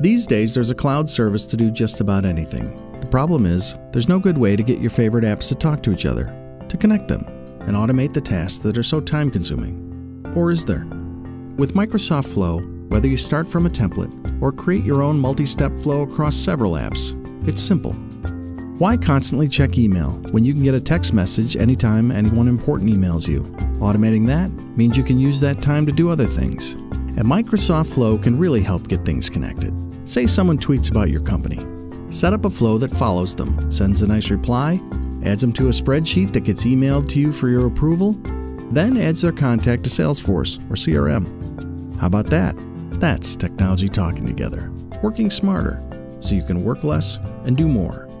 These days, there's a cloud service to do just about anything. The problem is, there's no good way to get your favorite apps to talk to each other, to connect them, and automate the tasks that are so time-consuming. Or is there? With Microsoft Flow, whether you start from a template or create your own multi-step flow across several apps, it's simple. Why constantly check email when you can get a text message anytime anyone important emails you? Automating that means you can use that time to do other things. And Microsoft Flow can really help get things connected. Say someone tweets about your company. Set up a flow that follows them, sends a nice reply, adds them to a spreadsheet that gets emailed to you for your approval, then adds their contact to Salesforce or CRM. How about that? That's technology talking together, working smarter, so you can work less and do more.